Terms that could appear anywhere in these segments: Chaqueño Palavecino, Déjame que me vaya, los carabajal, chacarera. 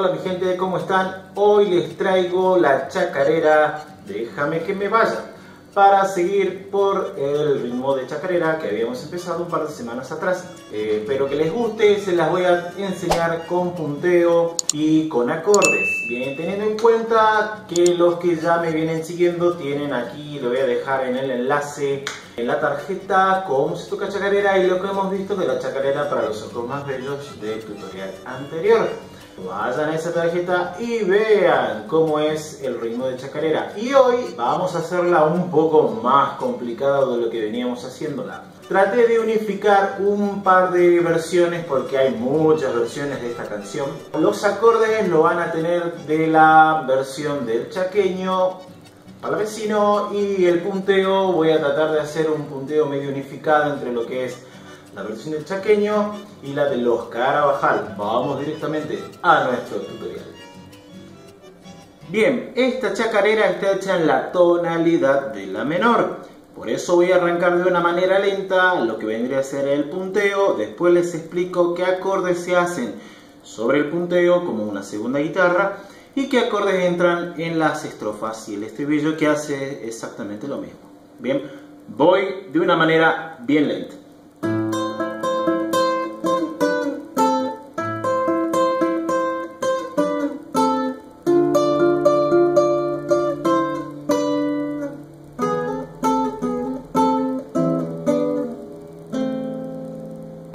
Hola mi gente, ¿cómo están? Hoy les traigo la chacarera Déjame que me vaya, para seguir por el ritmo de chacarera que habíamos empezado un par de semanas atrás. Espero que les guste, se las voy a enseñar con punteo y con acordes. Bien, teniendo en cuenta que los que ya me vienen siguiendo tienen aquí, lo voy a dejar en el enlace en la tarjeta, cómo se toca chacarera y lo que hemos visto de la chacarera para los ojos más bellos del tutorial anterior. Vayan a esa tarjeta y vean cómo es el ritmo de chacarera. Y hoy vamos a hacerla un poco más complicada de lo que veníamos haciéndola. Traté de unificar un par de versiones porque hay muchas versiones de esta canción. Los acordes lo van a tener de la versión del chaqueño palavecino, y el punteo voy a tratar de hacer un punteo medio unificado entre lo que es la versión del chaqueño y la de los Carabajal. Vamos directamente a nuestro tutorial. Bien, esta chacarera está hecha en la tonalidad de la menor. Por eso voy a arrancar de una manera lenta, lo que vendría a ser el punteo. Después les explico qué acordes se hacen sobre el punteo como una segunda guitarra y qué acordes entran en las estrofas y el estribillo, que hace exactamente lo mismo. Bien, voy de una manera bien lenta.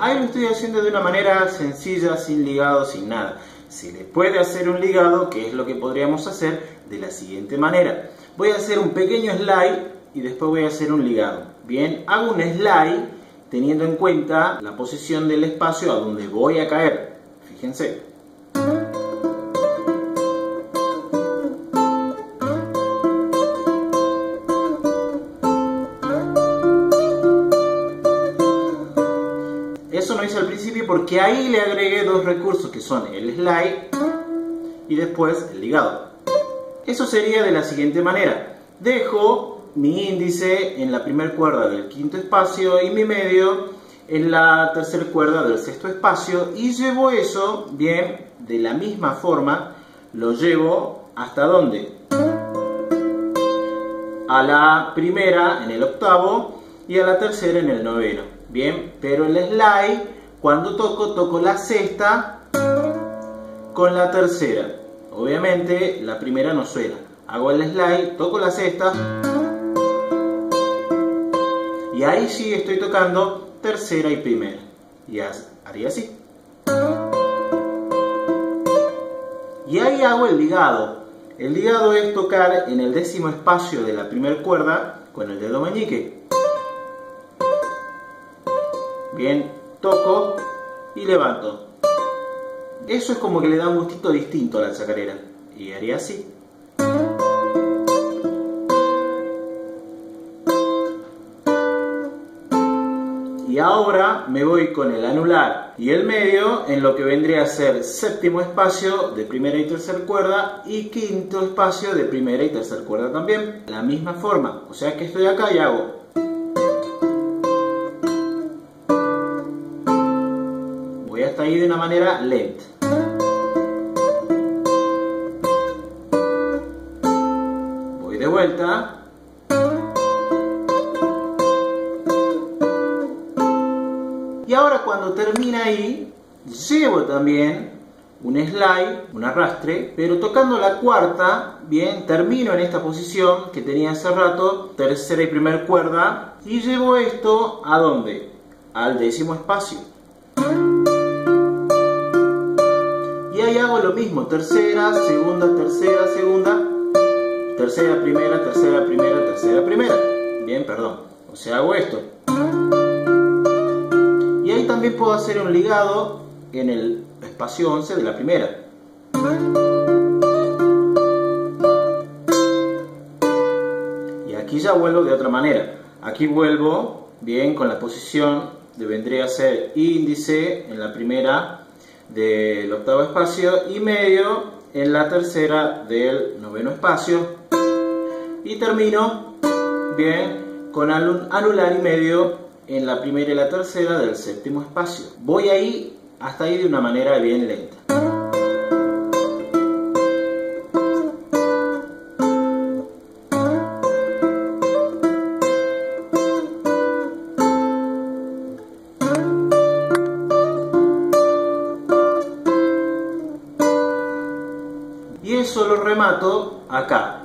Ahí lo estoy haciendo de una manera sencilla, sin ligado, sin nada. Se le puede hacer un ligado, que es lo que podríamos hacer de la siguiente manera. Voy a hacer un pequeño slide y después voy a hacer un ligado. Bien, hago un slide teniendo en cuenta la posición del espacio a donde voy a caer. Fíjense. Eso no hice al principio porque ahí le agregué dos recursos, que son el slide y después el ligado. Eso sería de la siguiente manera. Dejo mi índice en la primera cuerda del quinto espacio y mi medio en la tercera cuerda del sexto espacio, y llevo eso, bien, de la misma forma, lo llevo hasta ¿dónde? A la primera en el octavo y a la tercera en el noveno. Bien, pero el slide, cuando toco la sexta con la tercera. Obviamente la primera no suena. Hago el slide, toco la sexta y ahí sí estoy tocando tercera y primera. Y haría así. Y ahí hago el ligado. El ligado es tocar en el décimo espacio de la primera cuerda con el dedo meñique. Bien, toco y levanto. Eso es como que le da un gustito distinto a la chacarera. Y haría así. Y ahora me voy con el anular y el medio en lo que vendría a ser séptimo espacio de primera y tercera cuerda y quinto espacio de primera y tercera cuerda también. La misma forma. O sea que estoy acá y hago. Hasta ahí de una manera lenta. Voy de vuelta. Y ahora cuando termina ahí, llevo también un slide, un arrastre, pero tocando la cuarta, bien, termino en esta posición que tenía hace rato, tercera y primera cuerda, y llevo esto ¿a dónde? Al décimo espacio. Hago lo mismo, tercera, segunda, tercera, segunda, tercera, primera, tercera, primera, tercera, primera. Bien, perdón. O sea, hago esto. Y ahí también puedo hacer un ligado en el espacio 11 de la primera. Y aquí ya vuelvo de otra manera. Aquí vuelvo, bien, con la posición de vendría a ser índice en la primera del octavo espacio y medio en la tercera del noveno espacio, y termino bien con anular y medio en la primera y la tercera del séptimo espacio. Voy ahí hasta ahí de una manera bien lenta. formato acá.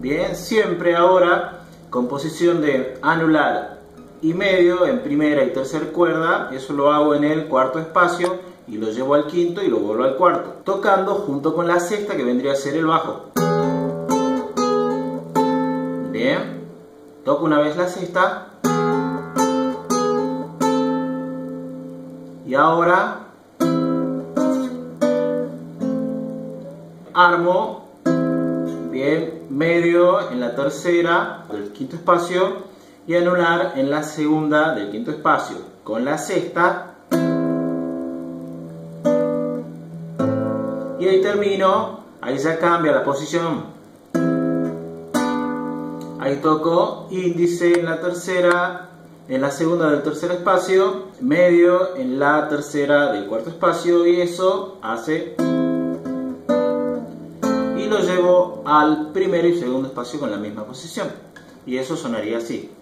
Bien, siempre ahora con posición de anular y medio en primera y tercer cuerda, eso lo hago en el cuarto espacio y lo llevo al quinto y lo vuelvo al cuarto, tocando junto con la sexta que vendría a ser el bajo. Bien, toco una vez la sexta y ahora armo bien medio en la tercera del quinto espacio y anular en la segunda del quinto espacio con la sexta, y ahí termino. Ahí ya cambia la posición, ahí toco índice en la tercera, en la segunda del tercer espacio, medio en la tercera del cuarto espacio, y eso hace, y lo llevo al primero y segundo espacio con la misma posición, y eso sonaría así.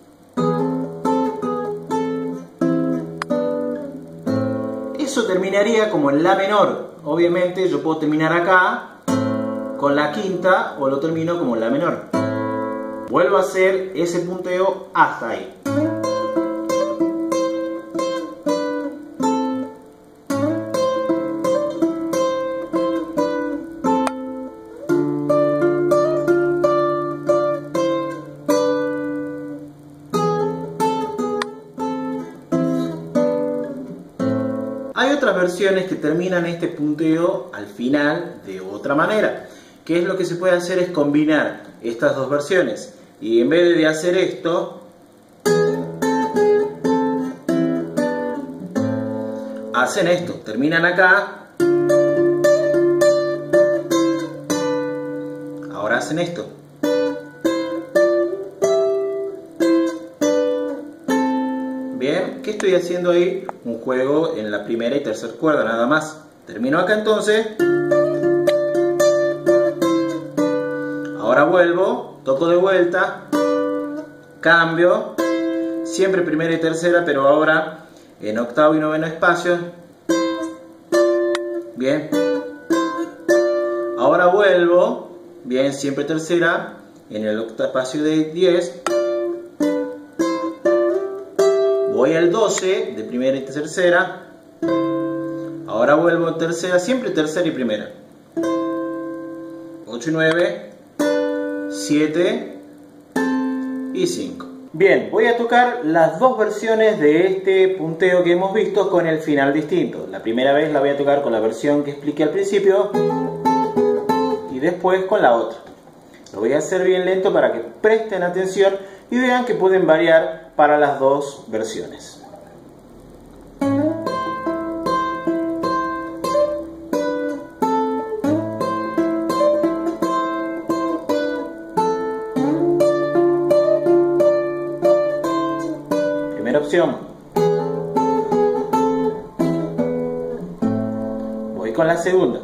Eso terminaría como en la menor. Obviamente yo puedo terminar acá con la quinta o lo termino como en la menor. Vuelvo a hacer ese punteo hasta ahí. Hay otras versiones que terminan este punteo al final de otra manera. Que es lo que se puede hacer es combinar estas dos versiones. Y en vez de hacer esto, hacen esto. Terminan acá. Ahora hacen esto. ¿Qué estoy haciendo ahí? Un juego en la primera y tercera cuerda, nada más. Termino acá entonces. Ahora vuelvo, toco de vuelta, cambio. Siempre primera y tercera, pero ahora en octavo y noveno espacio. Bien. Ahora vuelvo, bien, siempre tercera, en el octavo espacio de 10. Voy al 12 de primera y tercera. Ahora vuelvo a tercera, siempre tercera y primera. 8 y 9, 7 y 5. Bien, voy a tocar las dos versiones de este punteo que hemos visto con el final distinto. La primera vez la voy a tocar con la versión que expliqué al principio y después con la otra. Lo voy a hacer bien lento para que presten atención y vean que pueden variar para las dos versiones. Primera opción. Voy con la segunda.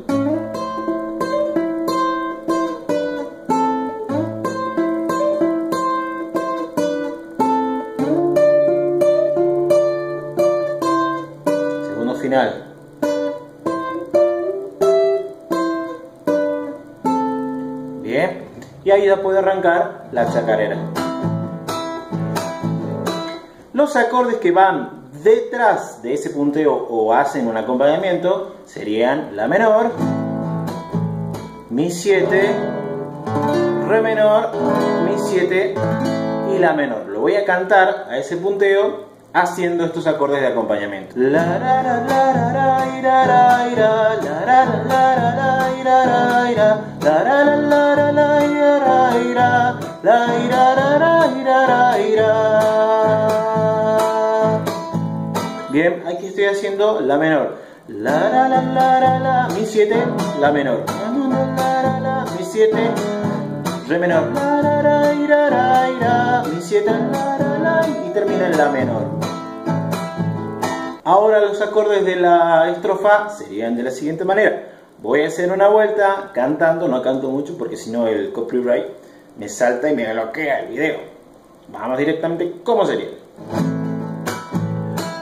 Final. Bien, y ahí ya puede arrancar la chacarera. Los acordes que van detrás de ese punteo o hacen un acompañamiento serían la menor, mi 7, re menor, mi 7 y la menor. Lo voy a cantar a ese punteo haciendo estos acordes de acompañamiento. Bien, aquí estoy haciendo la menor. Mi 7, la menor. Mi 7, re menor. Mi 7, y termina en la menor. Ahora los acordes de la estrofa serían de la siguiente manera. Voy a hacer una vuelta cantando, no canto mucho porque si no el copyright me salta y me bloquea el video. Vamos directamente, ¿cómo sería?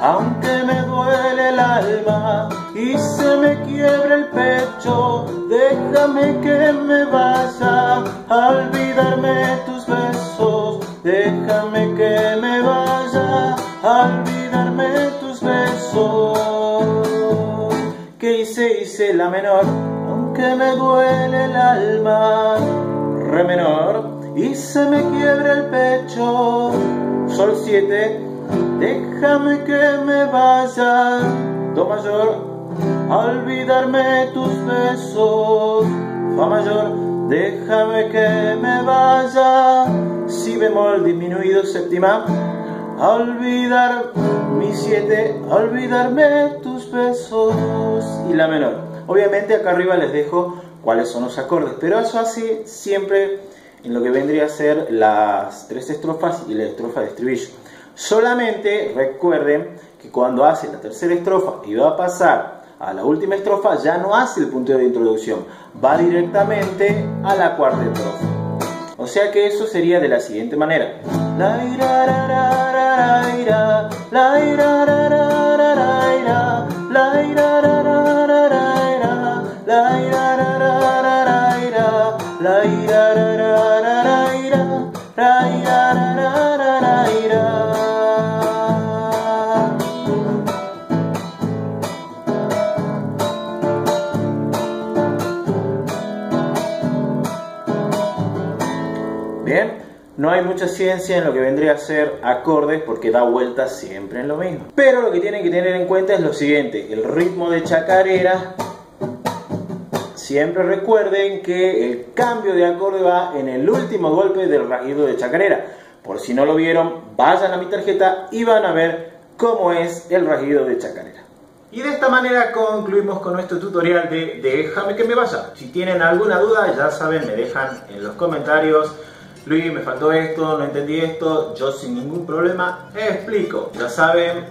aunque me duele el alma y se me quiebra el pecho, déjame que me vaya a olvidarme de tus besos, déjame que me vaya a olvidarme de tus besos. ¿Qué hice? Hice la menor, aunque me duele el alma, re menor, y se me quiebra el pecho, sol 7, déjame que me vaya, do mayor, a olvidarme de tus besos, fa mayor, déjame que me vaya, si bemol disminuido séptima, a olvidar mi 7, a olvidarme de tus besos, y la menor. Obviamente acá arriba les dejo cuáles son los acordes, pero eso así siempre en lo que vendría a ser las tres estrofas y la estrofa de estribillo. Solamente recuerden que cuando hace la tercera estrofa y va a pasar a la última estrofa, ya no hace el punteo de introducción, va directamente a la cuarta estrofa. O sea que eso sería de la siguiente manera. Bien, no hay mucha ciencia en lo que vendría a ser acordes porque da vueltas siempre en lo mismo. Pero lo que tienen que tener en cuenta es lo siguiente, el ritmo de chacarera. Siempre recuerden que el cambio de acorde va en el último golpe del rasguido de chacarera. Por si no lo vieron, vayan a mi tarjeta y van a ver cómo es el rasguido de chacarera. Y de esta manera concluimos con nuestro tutorial de Déjame que me vaya. Si tienen alguna duda, ya saben, me dejan en los comentarios. Luis, me faltó esto, no entendí esto, yo sin ningún problema explico. Ya saben,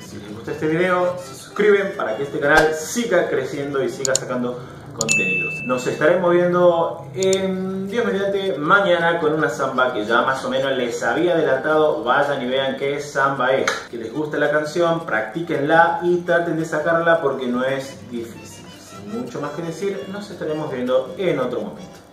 si les gusta este video, se suscriben para que este canal siga creciendo y siga sacando contenidos. Nos estaremos viendo en Dios mediante mañana con una samba que ya más o menos les había adelantado. Vayan y vean qué samba es. Que les gusta la canción, practíquenla y traten de sacarla porque no es difícil. Sin mucho más que decir, nos estaremos viendo en otro momento.